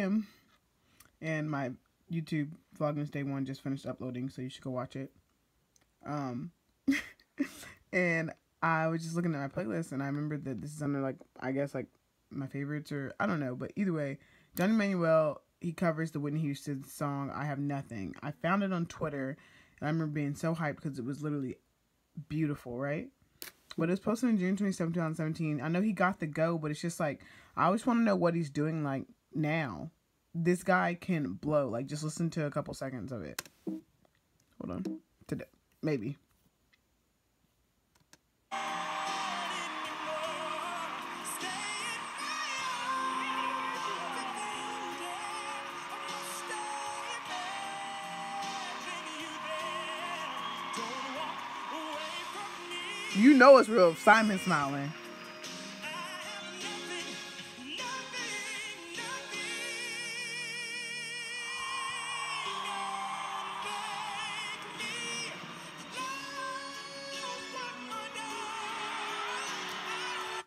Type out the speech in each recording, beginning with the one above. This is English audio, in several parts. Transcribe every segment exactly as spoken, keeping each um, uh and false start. am. And my YouTube Vlogmas Day One just finished uploading, so you should go watch it. Um, and I was just looking at my playlist, and I remembered that this is under, like, I guess, like, my favorites, or I don't know, but either way, Johnny Manuel, he covers the Whitney Houston song, I Have Nothing. I found it on Twitter, and I remember being so hyped because it was literally beautiful, right? But it was posted on June twenty-seventh, twenty seventeen. I know he got the go, but it's just like, I always want to know what he's doing, like, now. This guy can blow. Like, just listen to a couple seconds of it. Hold on. Today. Maybe. You know it's real. Simon smiling.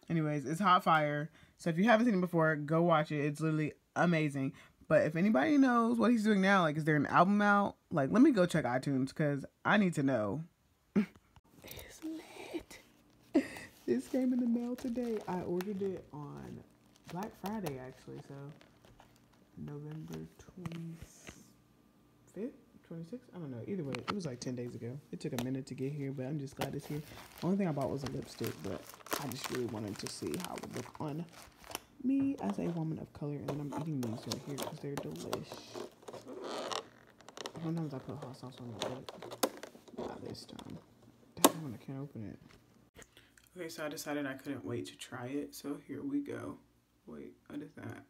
Anyways, it's hot fire. So if you haven't seen it before, go watch it. It's literally amazing. But if anybody knows what he's doing now, like, is there an album out? Like, let me go check iTunes because I need to know. It's lit. This came in the mail today. I ordered it on Black Friday, actually. So November twenty-fifth. twenty-sixth? I don't know. Either way, it was like ten days ago. It took a minute to get here, but I'm just glad it's here. The only thing I bought was a lipstick, but I just really wanted to see how it would look on me as a woman of color. And then I'm eating these right here because they're delish. Sometimes I put hot sauce on it, but not this time. Damn, I can't open it. Okay, so I decided I couldn't wait to try it, so here we go. Wait, what is that?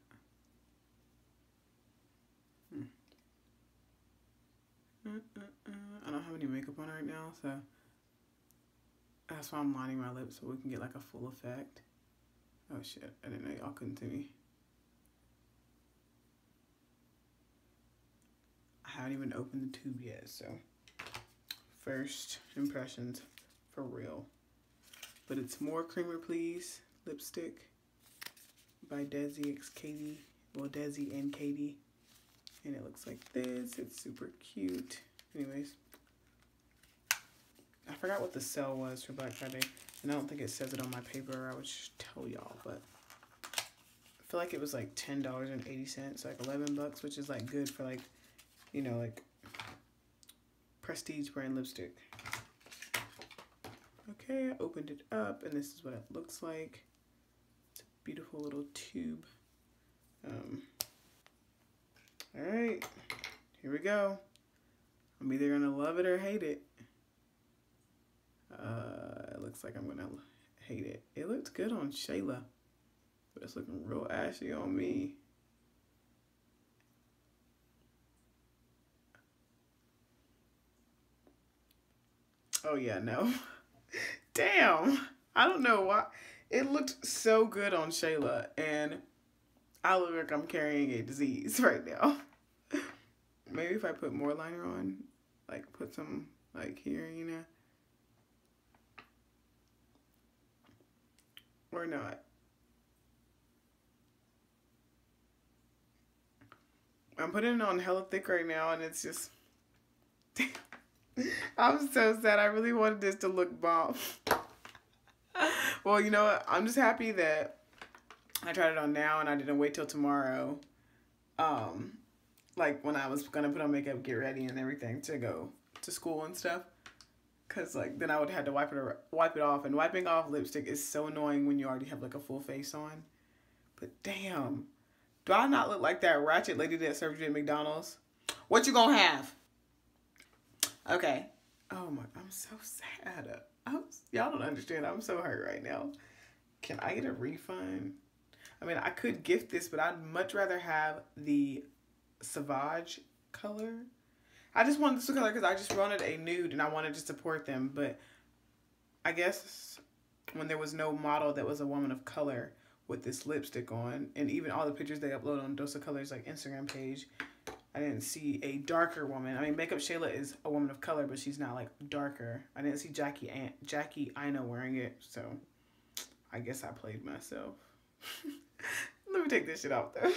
Hmm. Uh, uh, uh. I don't have any makeup on right now, so that's why I'm lining my lips so we can get like a full effect. Oh shit, I didn't know y'all couldn't see me. I haven't even opened the tube yet, so first impressions for real. But it's More Creamer Please lipstick by Desi X Katy, well Desi and Katy. And it looks like this. It's super cute. Anyways, I forgot what the sale was for Black Friday. And I don't think it says it on my paper. I would just tell y'all. But I feel like it was like ten dollars and eighty cents. Like eleven bucks, which is like good for like, you know, like prestige brand lipstick. Okay, I opened it up. And this is what it looks like. It's a beautiful little tube. Um... All right, here we go. I'm either gonna love it or hate it. Uh, it looks like I'm gonna hate it. It looks good on Shayla, but it's looking real ashy on me. Oh yeah, no. Damn, I don't know why. It looked so good on Shayla, and I look like I'm carrying a disease right now. Maybe if I put more liner on, like put some like here, you know, or not. I'm putting it on hella thick right now, and it's just, I'm so sad. I really wanted this to look bomb. Well, you know what? I'm just happy that I tried it on now and I didn't wait till tomorrow. Um, like when I was gonna put on makeup, get ready and everything to go to school and stuff. Cause like then I would have had to wipe it, wipe it off, and wiping off lipstick is so annoying when you already have like a full face on. But damn, do I not look like that ratchet lady that served you at McDonald's? What you gonna have? Okay. Oh my, I'm so sad. Y'all don't understand, I'm so hurt right now. Can I get a refund? I mean, I could gift this, but I'd much rather have the Sauvage color. I just wanted this color because I just wanted a nude and I wanted to support them. But I guess when there was no model that was a woman of color with this lipstick on, and even all the pictures they upload on Dose of Colors, like Instagram page, I didn't see a darker woman. I mean, Makeup Shayla is a woman of color, but she's not like darker. I didn't see Jackie Aunt Jackie Ina wearing it, so I guess I played myself. Let me take this shit off though.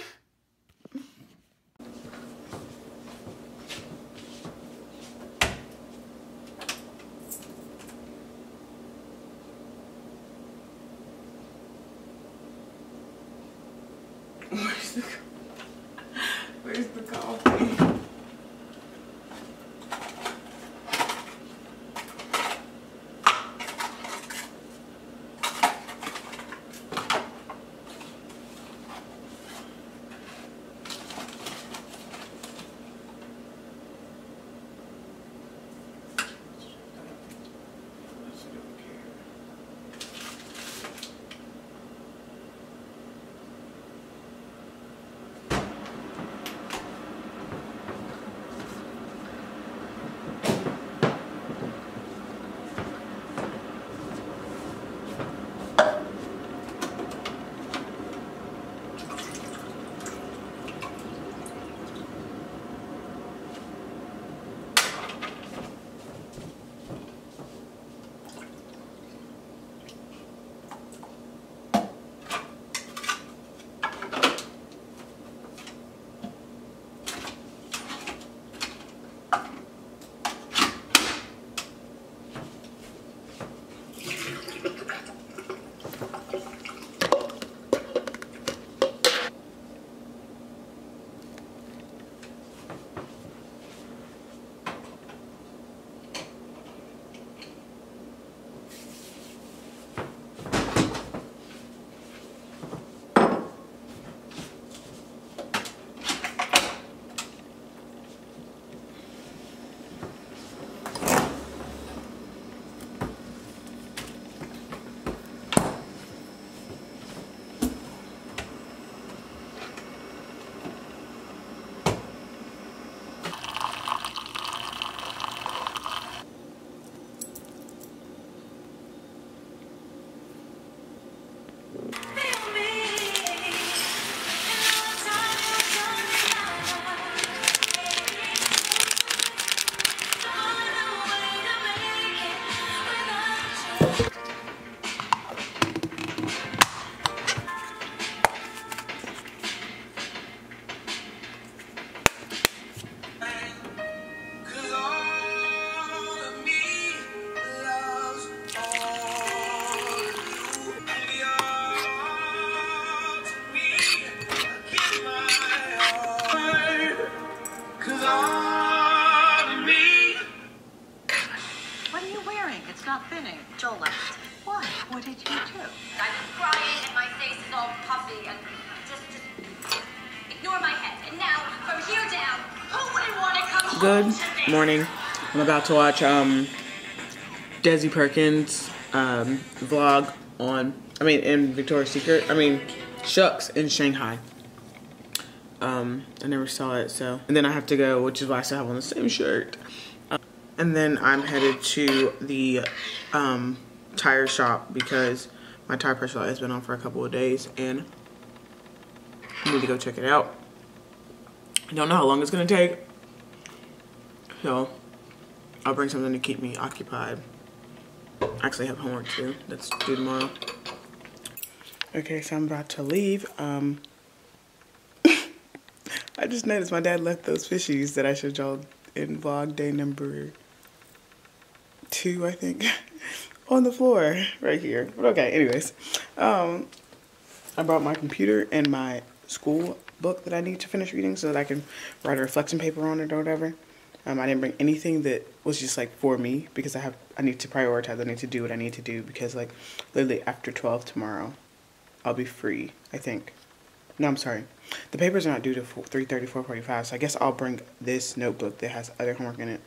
Good morning. I'm about to watch um, Desi Perkins' um, vlog on, I mean, in Victoria's Secret. I mean, Shucks in Shanghai. Um, I never saw it, so. And then I have to go, which is why I still have on the same shirt. Um, and then I'm headed to the um, tire shop because my tire pressure light has been on for a couple of days and I need to go check it out. I don't know how long it's gonna take. So, I'll bring something to keep me occupied. I actually have homework too. That's due tomorrow. Okay, so I'm about to leave. Um, I just noticed my dad left those fishies that I showed y'all in vlog day number two, I think, on the floor right here. But okay, anyways. Um, I brought my computer and my school book that I need to finish reading so that I can write a reflection paper on it or whatever. Um, I didn't bring anything that was just like for me because I have I need to prioritize. I need to do what I need to do because like literally after twelve tomorrow, I'll be free. I think. No, I'm sorry. The papers are not due to three thirty, four forty-five. So I guess I'll bring this notebook that has other homework in it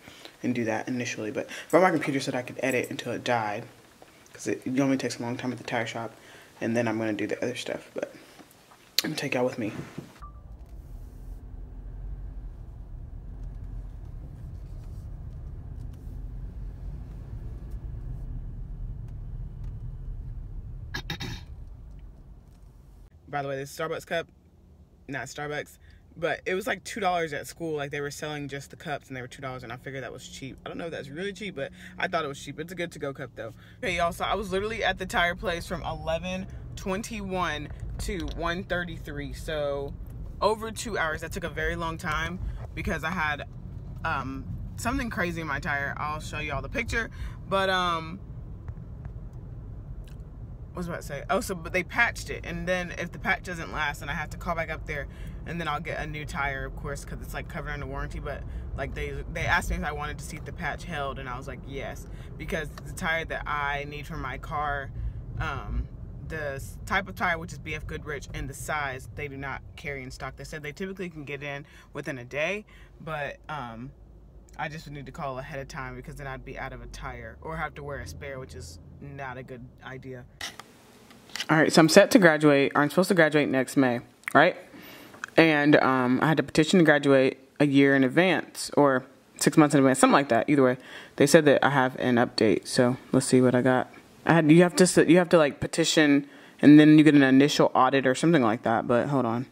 and do that initially. But I brought my computer so that I could edit until it died because it normally takes a long time at the tire shop, and then I'm gonna do the other stuff. But I'm gonna take y'all with me. By the way, this Starbucks cup, not Starbucks, but it was like two dollars at school. Like they were selling just the cups and they were two dollars and I figured that was cheap. I don't know if that's really cheap, but I thought it was cheap. It's a good to-go cup though. Okay y'all, so I was literally at the tire place from eleven twenty-one to one thirty-three. So over two hours, that took a very long time because I had um, something crazy in my tire. I'll show y'all the picture, but um, what was I about to say? Oh, so but they patched it, and then if the patch doesn't last, then I have to call back up there, and then I'll get a new tire, of course, because it's like covered under warranty. But like they they asked me if I wanted to see if the patch held, and I was like yes, because the tire that I need for my car, um, the type of tire which is B F Goodrich and the size they do not carry in stock. They said they typically can get in within a day, but um, I just would need to call ahead of time because then I'd be out of a tire or have to wear a spare, which is not a good idea. All right, so I'm set to graduate. I'm supposed to graduate next May, right? And um, I had to petition to graduate a year in advance or six months in advance, something like that. Either way, they said that I have an update. So let's see what I got. I had you have to you have to like petition and then you get an initial audit or something like that. But hold on,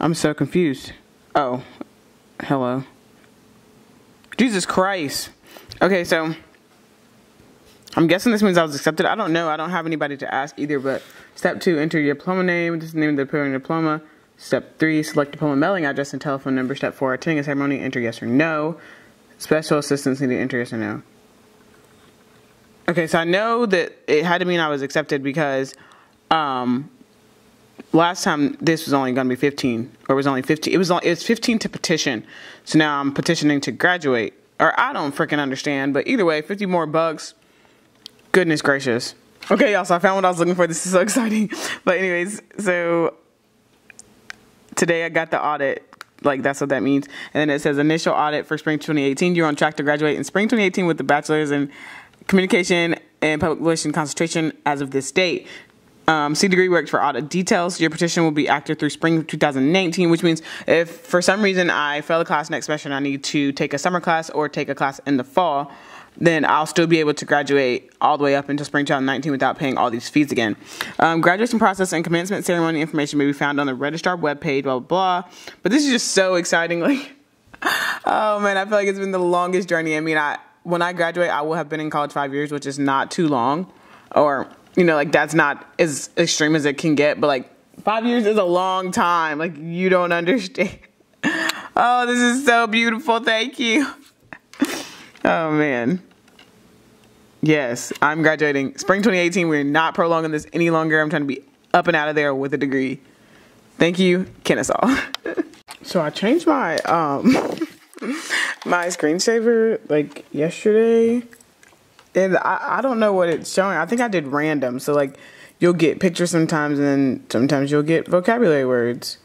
I'm so confused. Oh, hello, Jesus Christ. Okay, so. I'm guessing this means I was accepted. I don't know. I don't have anybody to ask either, but step two, enter your diploma name. This is the name of the preparing diploma. Step three, select diploma mailing address and telephone number. Step four, attending a ceremony. Enter yes or no. Special assistance needed, enter yes or no. Okay, so I know that it had to mean I was accepted because um, last time this was only going to be fifteen, or was only fifteen. It was only, it was fifteen to petition. So now I'm petitioning to graduate, or I don't freaking understand. But either way, fifty more bucks. Goodness gracious. Okay, y'all. So I found what I was looking for. This is so exciting. But anyways, so today I got the audit. Like, that's what that means. And then it says initial audit for spring twenty eighteen. You're on track to graduate in spring twenty eighteen with the bachelor's in communication and public relation concentration as of this date. Um, C degree works for audit details. Your petition will be active through spring two thousand nineteen, which means if for some reason I fail a class next semester and I need to take a summer class or take a class in the fall, then I'll still be able to graduate all the way up into spring twenty nineteen without paying all these fees again. Um, graduation process and commencement ceremony information may be found on the registrar webpage, blah, blah, blah. But this is just so exciting. Like, oh, man, I feel like it's been the longest journey. I mean, I when I graduate, I will have been in college five years, which is not too long. Or, you know, like, that's not as extreme as it can get. But, like, five years is a long time. Like, you don't understand. Oh, this is so beautiful. Thank you. Oh, man. Yes, I'm graduating. Spring twenty eighteen, we're not prolonging this any longer. I'm trying to be up and out of there with a degree. Thank you, Kennesaw. So I changed my um, my screensaver, like, yesterday. And I, I don't know what it's showing. I think I did random. So, like, you'll get pictures sometimes, and then sometimes you'll get vocabulary words.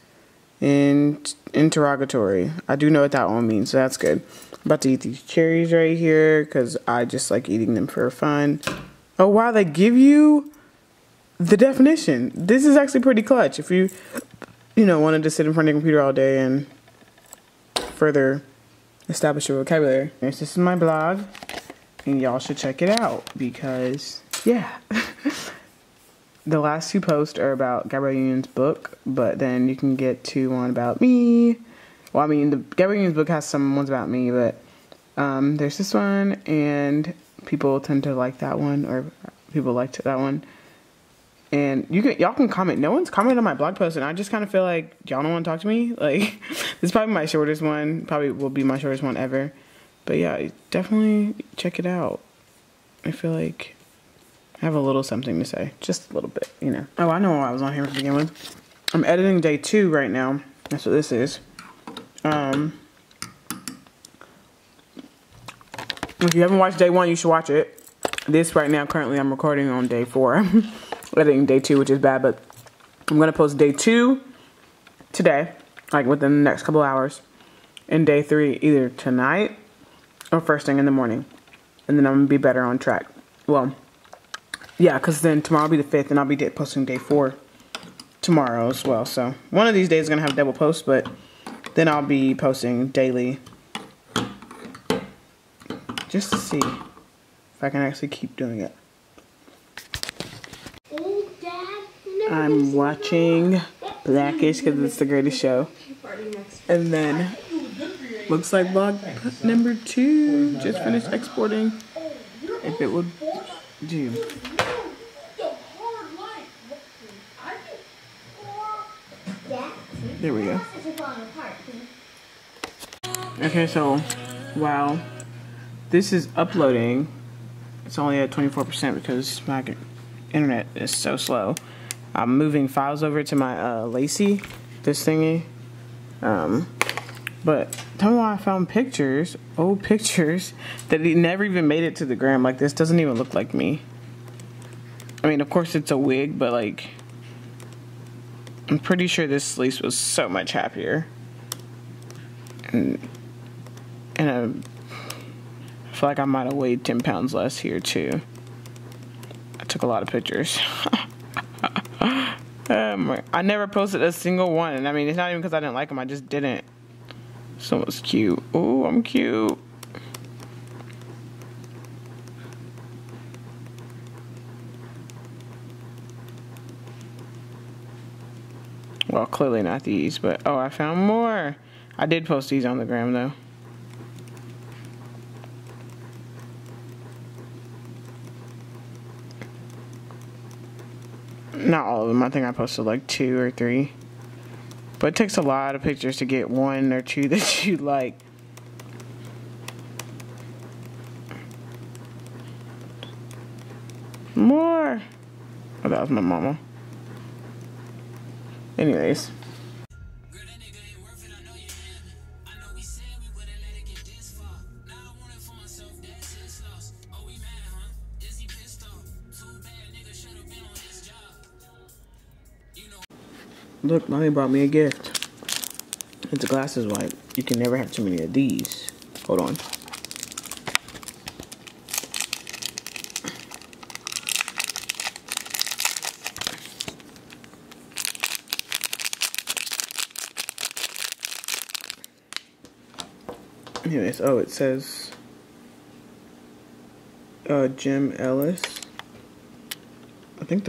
And interrogatory. I do know what that one means, so that's good. I'm about to eat these cherries right here because I just like eating them for fun. Oh wow, they give you the definition. This is actually pretty clutch if you, you know, wanted to sit in front of your computer all day and further establish your vocabulary. This is my blog, and y'all should check it out because yeah. The last two posts are about Gabrielle Union's book, but then you can get to one about me. Well, I mean, the Gabrielle Union's book has some ones about me, but um, there's this one, and people tend to like that one, or people liked that one. And you can, y'all can comment. No one's commented on my blog post, and I just kind of feel like y'all don't want to talk to me. Like, this is probably my shortest one. Probably will be my shortest one ever. But yeah, definitely check it out. I feel like I have a little something to say. Just a little bit, you know. Oh, I know why I was on here to begin with. I'm editing day two right now. That's what this is. Um, if you haven't watched day one, you should watch it. This right now, currently, I'm recording on day four. I'm editing day two, which is bad, but I'm going to post day two today, like within the next couple hours, and day three either tonight or first thing in the morning. And then I'm going to be better on track. Well, yeah, because then tomorrow will be the fifth, and I'll be posting day four tomorrow as well. So one of these days is going to have double posts, but then I'll be posting daily just to see if I can actually keep doing it. I'm watching Black-ish because it's the greatest show. And then looks like vlog number two just finished exporting. If it would do. There we go. Okay, so wow, this is uploading. It's only at twenty-four percent because my internet is so slow. I'm moving files over to my uh, Lacey, this thingy. Um, but tell me why I found pictures, old pictures, that he never even made it to the gram. Like, this doesn't even look like me. I mean, of course it's a wig, but like, I'm pretty sure this Sleece was so much happier. And, and I, I feel like I might have weighed ten pounds less here, too. I took a lot of pictures. um, I never posted a single one. And I mean, it's not even because I didn't like them. I just didn't. Someone's cute. Ooh, I'm cute. Well, clearly not these, but oh, I found more. I did post these on the gram though. Not all of them. I think I posted like two or three. But it takes a lot of pictures to get one or two that you like. More. Oh, that was my mama. Anyways. Look, mommy brought me a gift. It's a glasses wipe. You can never have too many of these. Hold on. Anyways, oh, it says uh, Jim Ellis. I think the